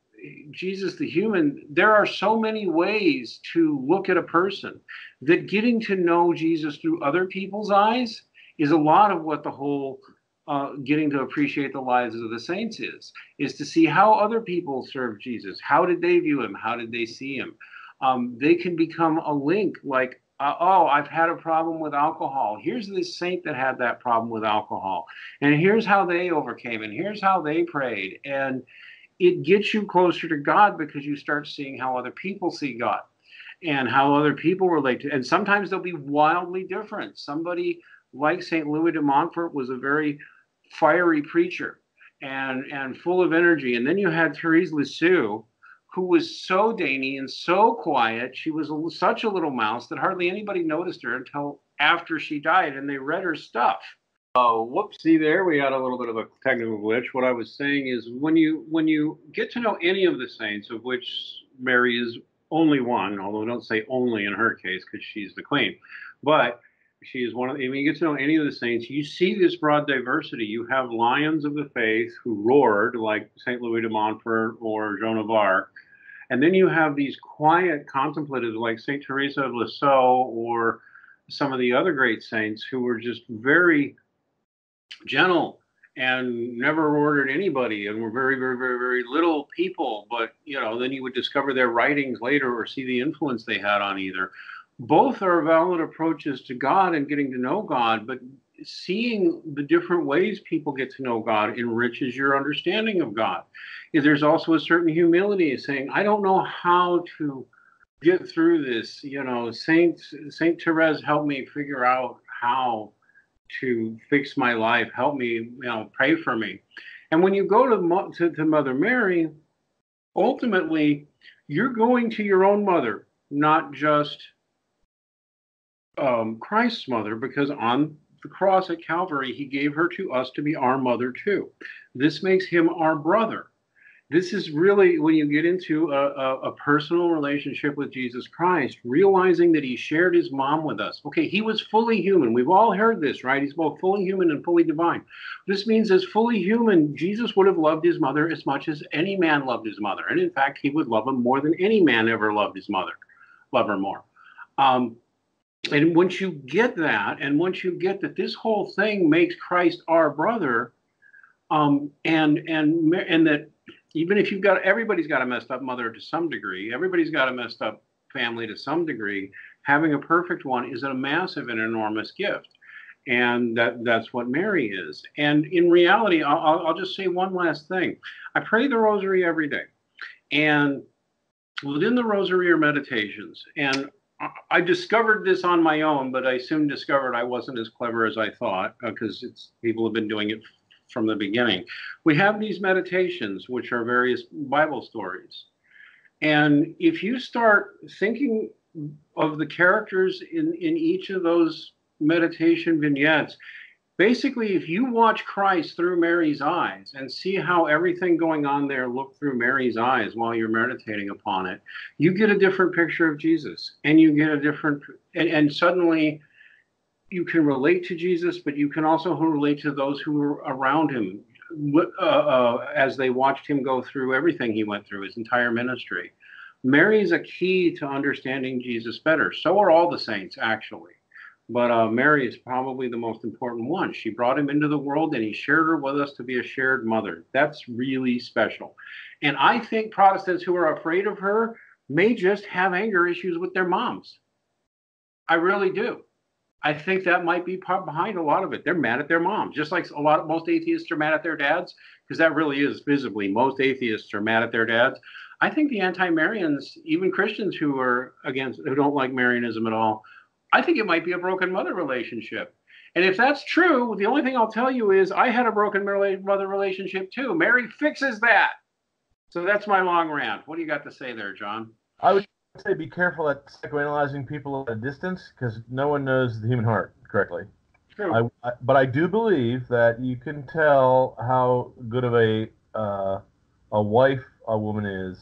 Jesus the human, there are so many ways to look at a person that getting to know Jesus through other people's eyes is a lot of what the whole getting to appreciate the lives of the saints is to see how other people serve Jesus. How did they view Him? How did they see Him? They can become a link like, I've had a problem with alcohol. Here's this saint that had that problem with alcohol. And here's how they overcame. And here's how they prayed. And it gets you closer to God because you start seeing how other people see God and how other people relate to. And sometimes they'll be wildly different. Somebody like St. Louis de Montfort was a very fiery preacher and full of energy. And then you had Therese Lisieux, who was so dainty and so quiet. She was such a little mouse that hardly anybody noticed her until after she died and they read her stuff. Oh, whoopsie there. We had a little bit of a technical glitch. What I was saying is when you get to know any of the saints, of which Mary is only one, although don't say only in her case because she's the queen, but she is one of the, when you get to know any of the saints, you see this broad diversity. You have lions of the faith who roared like St. Louis de Montfort or Joan of Arc. And then you have these quiet contemplatives like St. Teresa of Lisieux or some of the other great saints who were just very gentle and never ordered anybody and were very, very, very, very little people. But, you know, then you would discover their writings later or see the influence they had on either. Both are valid approaches to God and getting to know God, but seeing the different ways people get to know God enriches your understanding of God. There's also a certain humility saying, I don't know how to get through this. You know, Saint Therese helped me figure out how to fix my life. Help me, you know, pray for me. And when you go to Mother Mary, ultimately, you're going to your own mother, not just Christ's mother, because on the cross at Calvary, he gave her to us to be our mother too. This makes him our brother. This is really when you get into a personal relationship with Jesus Christ, realizing that he shared his mom with us. Okay, he was fully human. We've all heard this, right? He's both fully human and fully divine. This means as fully human, Jesus would have loved his mother as much as any man loved his mother. And in fact, he would love him more than any man ever loved his mother. Love her more. And once you get that, and once you get that this whole thing makes Christ our brother, and that even if you've got, everybody's got a messed up mother to some degree, everybody's got a messed up family to some degree, having a perfect one is a massive and enormous gift. And that's what Mary is. And in reality, I'll just say one last thing. I pray the rosary every day. And within the rosary are meditations. And I discovered this on my own, but I soon discovered I wasn't as clever as I thought because people have been doing it from the beginning. We have these meditations, which are various Bible stories. And if you start thinking of the characters in each of those meditation vignettes, basically, if you watch Christ through Mary's eyes and see how everything going on there looked through Mary's eyes while you're meditating upon it, you get a different picture of Jesus, and you get a different, and suddenly you can relate to Jesus, but you can also relate to those who were around him as they watched him go through everything he went through, his entire ministry. Mary is a key to understanding Jesus better. So are all the saints, actually. But Mary is probably the most important one. She brought him into the world and he shared her with us to be a shared mother. That's really special. And I think Protestants who are afraid of her may just have anger issues with their moms. I really do. I think that might be behind a lot of it. They're mad at their moms, just like most atheists are mad at their dads, because that really is visibly. Most atheists are mad at their dads. I think the anti-Marians, even Christians who don't like Marianism at all, I think it might be a broken mother relationship. And if that's true, the only thing I'll tell you is I had a broken mother relationship too. Mary fixes that. So that's my long rant. What do you got to say there, John? I would say be careful at psychoanalyzing people at a distance because no one knows the human heart correctly. True. But I do believe that you can tell how good of a wife a woman is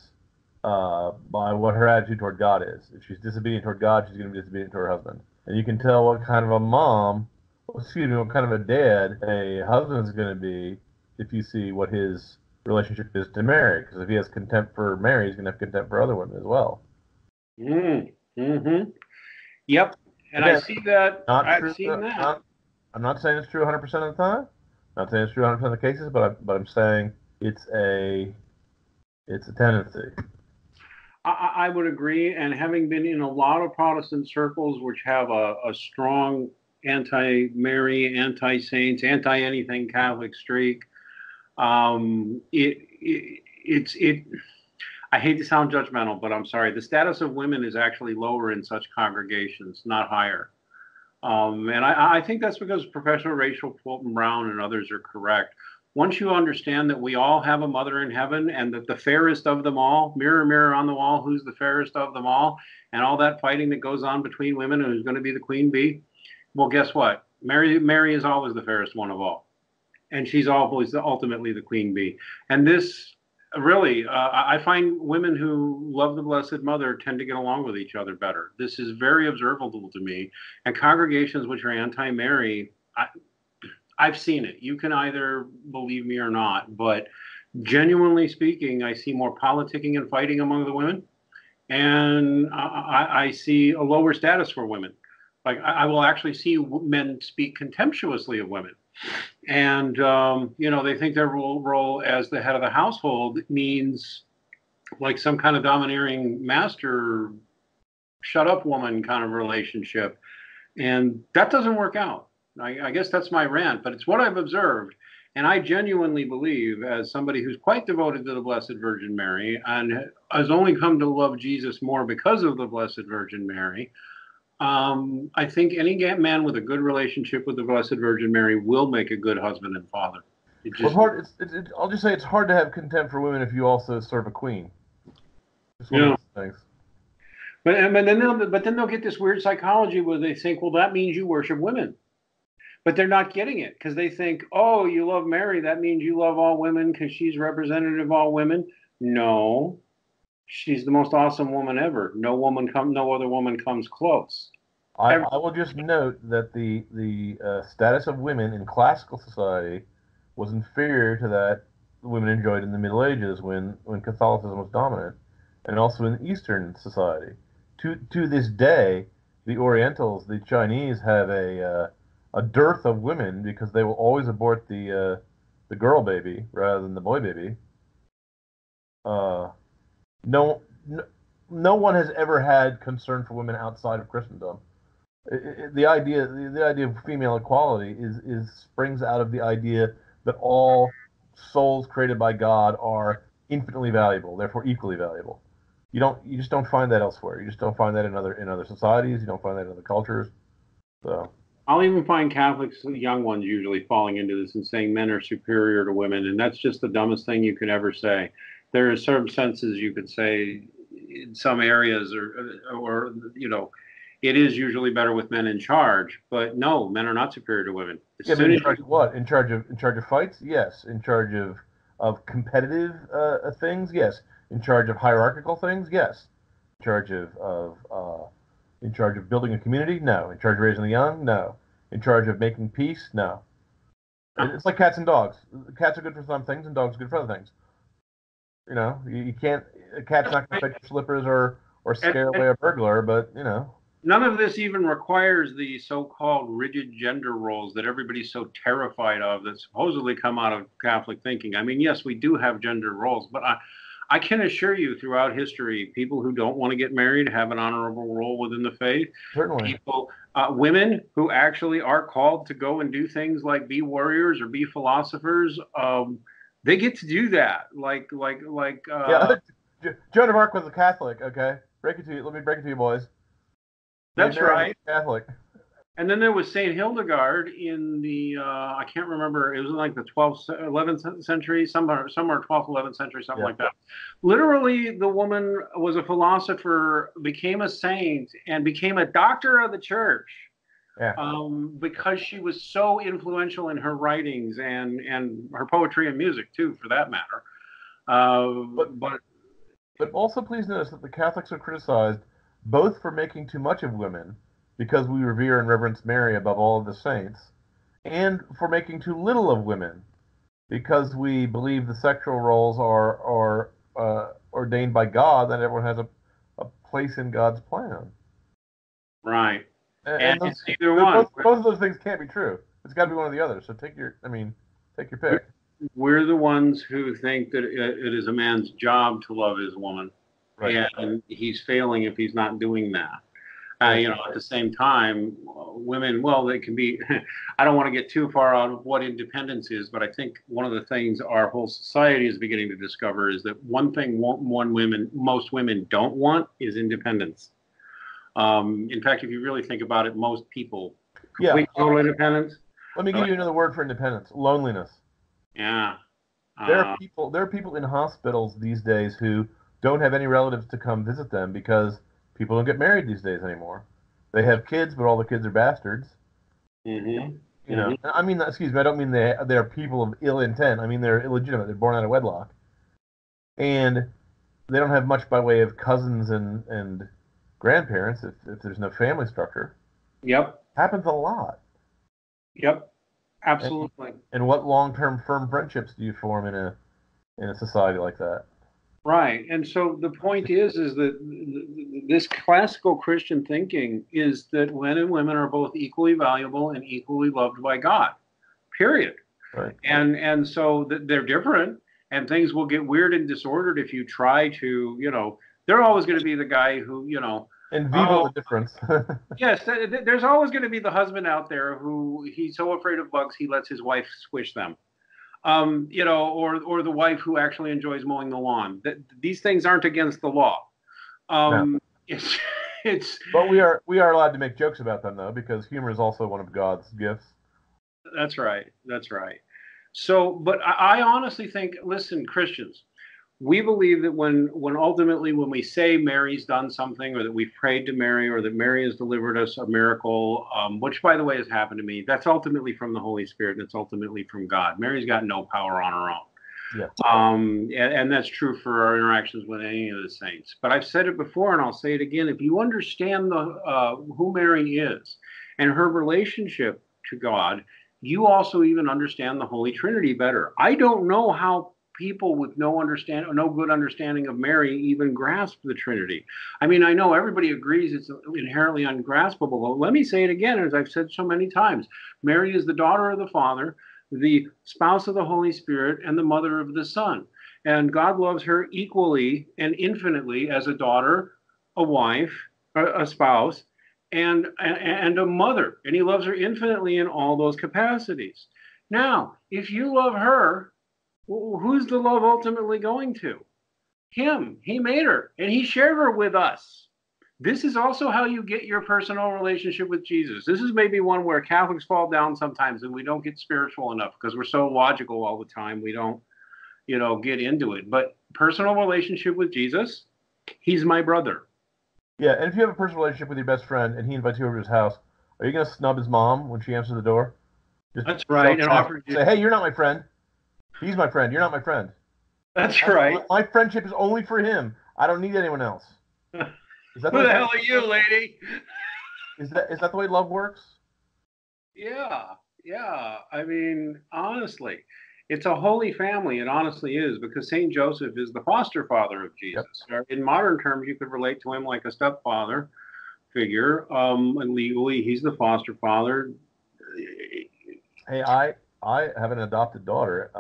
by what her attitude toward God is. If she's disobedient toward God, she's going to be disobedient to her husband. And you can tell what kind of a what kind of a dad a husband's going to be if you see what his relationship is to Mary. Because if he has contempt for Mary, he's going to have contempt for other women as well. Mm-hmm. Yep. And again, I see that. I've seen that. I'm not saying it's true 100% of the time. I'm not saying it's true 100% of the cases, but I'm saying it's a tendency. I would agree, and having been in a lot of Protestant circles which have a strong anti-Mary, anti-saints, anti-anything Catholic streak, I hate to sound judgmental, but I'm sorry. The status of women is actually lower in such congregations, not higher. And I think that's because Professor Rachel Fulton Brown and others are correct. Once you understand that we all have a mother in heaven and that the fairest of them all, mirror, mirror on the wall, who's the fairest of them all, and all that fighting that goes on between women and who's going to be the queen bee, well, guess what? Mary is always the fairest one of all. And she's always ultimately the queen bee. And this really, I find women who love the Blessed Mother tend to get along with each other better. This is very observable to me. And congregations which are anti-Mary, I've seen it. You can either believe me or not, but genuinely speaking, I see more politicking and fighting among the women, and I see a lower status for women. Like, I will actually see men speak contemptuously of women. And, you know, they think their role as the head of the household means like some kind of domineering master, shut up woman kind of relationship. And that doesn't work out. I guess that's my rant, but it's what I've observed. And I genuinely believe, as somebody who's quite devoted to the Blessed Virgin Mary and has only come to love Jesus more because of the Blessed Virgin Mary, I think any man with a good relationship with the Blessed Virgin Mary will make a good husband and father. It just, well, I'll just say it's hard to have contempt for women if you also serve a queen. Just one of those things. But then they'll get this weird psychology where they think, well, that means you worship women. But they're not getting it because they think, oh, you love Mary. That means you love all women because she's representative of all women. No. She's the most awesome woman ever. No other woman comes close. I will just note that the status of women in classical society was inferior to that women enjoyed in the Middle Ages when Catholicism was dominant, and also in Eastern society. To this day, the Orientals, the Chinese, have a dearth of women because they will always abort the girl baby rather than the boy baby. No one has ever had concern for women outside of Christendom. The idea of female equality is springs out of the idea that all souls created by God are infinitely valuable, therefore equally valuable. You just don't find that elsewhere. You just don't find that in other societies. You don't find that in other cultures. So I'll even find Catholics, young ones, usually falling into this and saying men are superior to women, and that's just the dumbest thing you could ever say. There are certain senses you could say in some areas, or you know, it is usually better with men in charge. But no, men are not superior to women. In charge of fights, yes. In charge of competitive things, yes. In charge of hierarchical things, yes. In charge of building a community, no. In charge of raising the young, no. In charge of making peace, no. It's like cats and dogs. Cats are good for some things, and dogs are good for other things. You know, you can't. A cat's not going to pick your slippers or scare away a burglar, but you know. None of this even requires the so-called rigid gender roles that everybody's so terrified of that supposedly come out of Catholic thinking. I mean, yes, we do have gender roles, but I can assure you, throughout history, people who don't want to get married have an honorable role within the faith. Certainly. Women who actually are called to go and do things like be warriors or be philosophers. They get to do that, like. Yeah, Joan of Arc was a Catholic. Okay, let me break it to you, boys. That's right, Catholic. And then there was Saint Hildegard in the I can't remember. It was like the 11th century, somewhere 12th, 11th century, something like that. Literally, the woman was a philosopher, became a saint, and became a doctor of the church. Yeah. Because she was so influential in her writings and her poetry and music too, for that matter. But also, please notice that the Catholics are criticized both for making too much of women, because we revere and reverence Mary above all of the saints, and for making too little of women, because we believe the sexual roles are ordained by God, that everyone has a place in God's plan. Right. And those, it's either one. Both of those things can't be true. It's got to be one or the other. So take your pick. We're the ones who think that it is a man's job to love his woman, right. And he's failing if he's not doing that. at the same time, women, well, they can be, I don't want to get too far out of what independence is, but I think one of the things our whole society is beginning to discover is that one thing most women don't want is independence. In fact, if you really think about it, most people, complete total independence. Let me give you another word for independence, loneliness. Yeah. There are people in hospitals these days who don't have any relatives to come visit them because people don't get married these days anymore. They have kids, but all the kids are bastards. Mm-hmm. You know, I mean, excuse me, I don't mean they are people of ill intent. I mean, they're illegitimate. They're born out of wedlock. And they don't have much by way of cousins and grandparents if there's no family structure. Yep. Happens a lot. Yep. Absolutely. And what long-term firm friendships do you form in a society like that? Right. And so the point is that this classical Christian thinking is that men and women are both equally valuable and equally loved by God, period. Right. And so they're different, and things will get weird and disordered if you try to, they're always going to be the guy who, And the difference. Yes, there's always going to be the husband out there who he's so afraid of bugs he lets his wife squish them. Or the wife who actually enjoys mowing the lawn. These things aren't against the law. No. But we are allowed to make jokes about them, though, because humor is also one of God's gifts. That's right. That's right. So, but I honestly think, listen, Christians, we believe that when we say Mary's done something, or that we've prayed to Mary, or that Mary has delivered us a miracle, which, by the way, has happened to me, that's ultimately from the Holy Spirit, and it's ultimately from God. Mary's got no power on her own. Yeah. And that's true for our interactions with any of the saints. But I've said it before, and I'll say it again. If you understand who Mary is and her relationship to God, you also even understand the Holy Trinity better. I don't know how people with no good understanding of Mary even grasp the Trinity. I mean, I know everybody agrees it's inherently ungraspable. But let me say it again, as I've said so many times. Mary is the daughter of the Father, the spouse of the Holy Spirit, and the mother of the Son. And God loves her equally and infinitely as a daughter, a wife, a spouse, and a mother. And he loves her infinitely in all those capacities. Now, if you love her, who's the love ultimately going to? Him. He made her, and he shared her with us. This is also how you get your personal relationship with Jesus. This is maybe one where Catholics fall down sometimes, and we don't get spiritual enough because we're so logical all the time. We don't, get into it. But personal relationship with Jesus, he's my brother. Yeah, and if you have a personal relationship with your best friend, and he invites you over to his house, are you going to snub his mom when she answers the door? That's right. And offer say, hey, you're not my friend. He's my friend. You're not my friend. That's right. My friendship is only for him. I don't need anyone else. Who the hell are you, lady? Is that the way love works? Yeah. I mean, honestly, it's a holy family. It honestly is, because St. Joseph is the foster father of Jesus. Yep. In modern terms, you could relate to him like a stepfather figure. And legally, he's the foster father. Hey, I have an adopted daughter.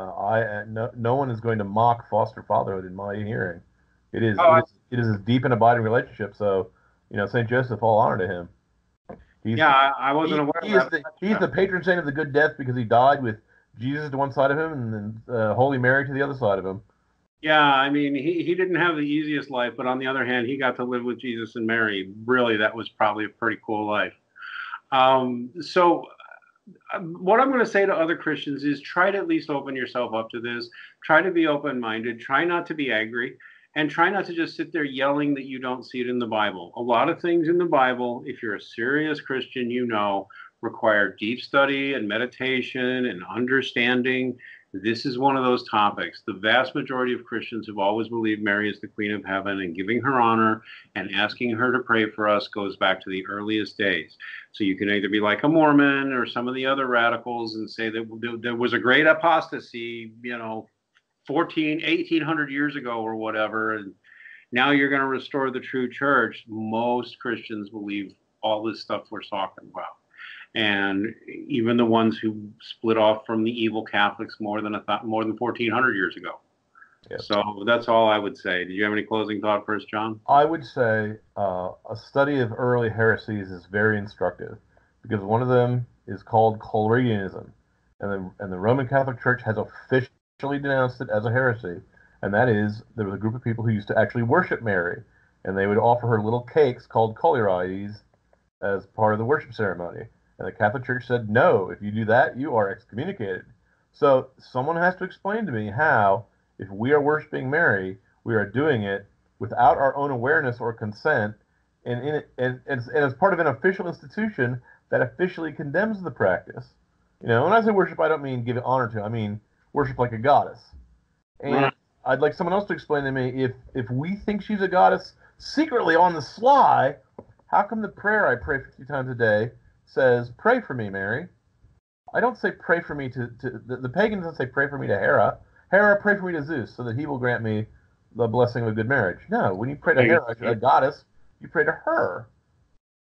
No one is going to mock foster fatherhood in my hearing. It is a deep and abiding relationship. So, St. Joseph, all honor to him. I wasn't aware of that. He's the patron saint of the good death because he died with Jesus to one side of him and then Holy Mary to the other side of him. Yeah, I mean, he didn't have the easiest life, but on the other hand, he got to live with Jesus and Mary. Really, that was probably a pretty cool life. What I'm going to say to other Christians is try to at least open yourself up to this. Try to be open-minded. Try not to be angry. And try not to just sit there yelling that you don't see it in the Bible. A lot of things in the Bible, if you're a serious Christian, require deep study and meditation and understanding. This is one of those topics. The vast majority of Christians have always believed Mary is the Queen of Heaven, and giving her honor and asking her to pray for us goes back to the earliest days. So you can either be like a Mormon or some of the other radicals and say that there was a great apostasy, 1,800 years ago or whatever, and now you're going to restore the true church. Most Christians believe all this stuff we're talking about. And even the ones who split off from the evil Catholics more than 1,400 years ago. Yep. So that's all I would say. Do you have any closing thought first, John? I would say a study of early heresies is very instructive, because one of them is called Colerianism, and the Roman Catholic Church has officially denounced it as a heresy, and that is there was a group of people who used to actually worship Mary, and they would offer her little cakes called Colerides as part of the worship ceremony. And the Catholic Church said, no, if you do that, you are excommunicated. So someone has to explain to me how, if we are worshiping Mary, we are doing it without our own awareness or consent, and as part of an official institution that officially condemns the practice. You know, when I say worship, I don't mean give it honor to. I mean worship like a goddess. And right. I'd like someone else to explain to me, if we think she's a goddess secretly on the sly, how come the prayer I pray 50 times a day says, pray for me, Mary? I don't say pray for me to the pagan doesn't say pray for me to Hera. Hera, pray for me to Zeus, so that he will grant me the blessing of a good marriage. No, when you pray to Hera, a goddess, you pray to her.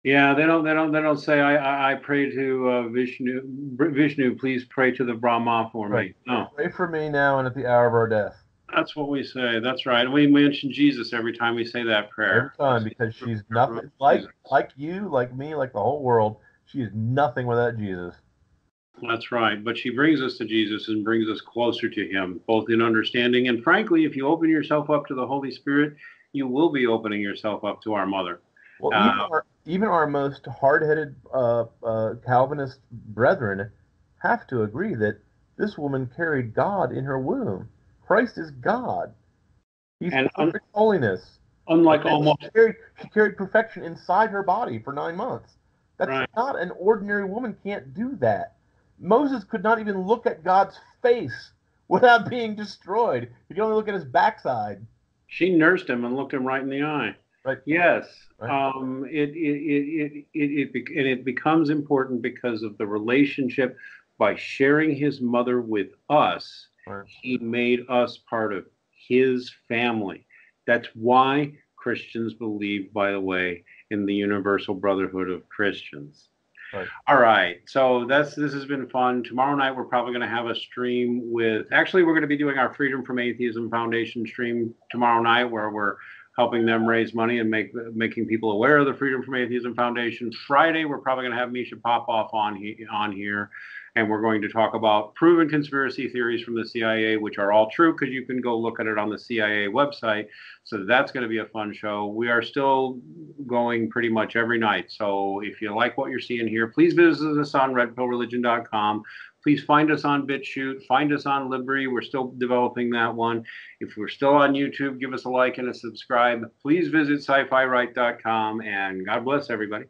Yeah, they don't say I pray to Vishnu. Vishnu, please pray to the Brahma for me. Right. No, pray for me now and at the hour of our death. That's what we say. That's right. We mention Jesus every time we say that prayer. Every time, because she's nothing like you, like me, like the whole world. She is nothing without Jesus. That's right. But she brings us to Jesus and brings us closer to him, both in understanding. And frankly, if you open yourself up to the Holy Spirit, you will be opening yourself up to our mother. Well, even our most hard-headed Calvinist brethren have to agree that this woman carried God in her womb. Christ is God. He's perfect holiness. Unlike almost... She carried perfection inside her body for 9 months. That's right. Not an ordinary woman can't do that. Moses could not even look at God's face without being destroyed. He could only look at his backside. She nursed him and looked him right in the eye. Right. Yes. Right. It becomes important because of the relationship. By sharing his mother with us, right, he made us part of his family. That's why Christians believe, by the way, in the universal brotherhood of Christians. Right. All right, so this has been fun. Tomorrow night we're probably going to have a stream with... Actually, we're going to be doing our Freedom from Atheism Foundation stream tomorrow night, where we're helping them raise money and making people aware of the Freedom from Atheism Foundation. Friday, we're probably going to have Misha Popoff on here, and we're going to talk about proven conspiracy theories from the CIA, which are all true, because you can go look at it on the CIA website. So that's going to be a fun show. We are still going pretty much every night. So if you like what you're seeing here, please visit us on redpillreligion.com. Please find us on BitChute. Find us on Elbry. We're still developing that one. If we're still on YouTube, give us a like and a subscribe. Please visit scifiwright.com, and God bless everybody.